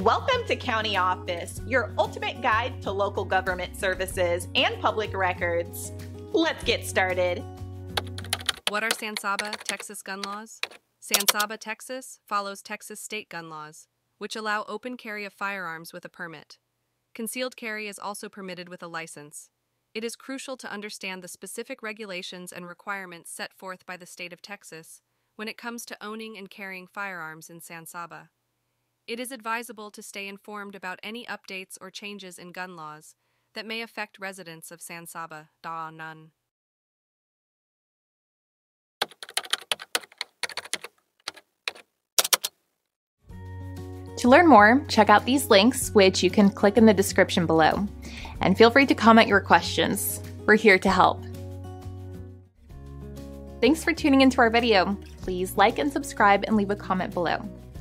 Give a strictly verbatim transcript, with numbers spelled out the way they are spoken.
Welcome to County Office, your ultimate guide to local government services and public records. Let's get started. What are San Saba, Texas gun laws? San Saba, Texas follows Texas state gun laws, which allow open carry of firearms with a permit. Concealed carry is also permitted with a license. It is crucial to understand the specific regulations and requirements set forth by the state of Texas when it comes to owning and carrying firearms in San Saba. It is advisable to stay informed about any updates or changes in gun laws that may affect residents of San Saba. Da none. To learn more, check out these links, which you can click in the description below. And feel free to comment your questions. We're here to help. Thanks for tuning into our video. Please like and subscribe and leave a comment below.